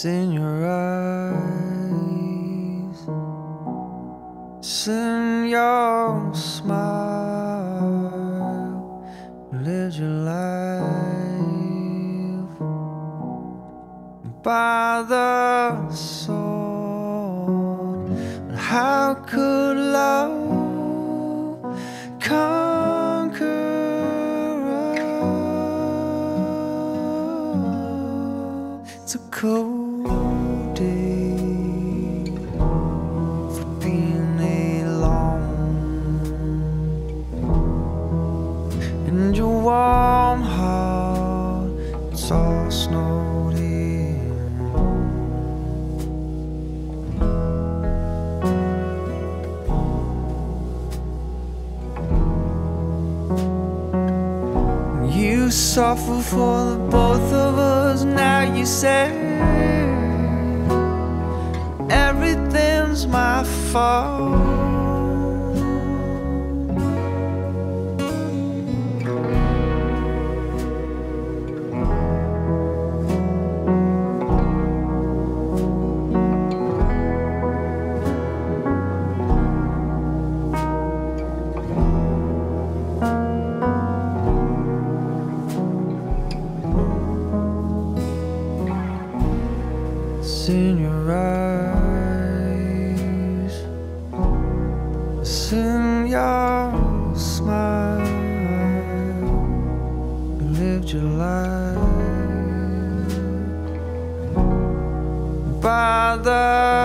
It's in your eyes, it's in your smile. Lived your life by the sword. How could love come? It's a cold day for being alone, and your warm heart, it's all snowed in. You suffer for the both of us. Now you say everything's my fault. It's in your eyes, it's in your smile. You lived your life by the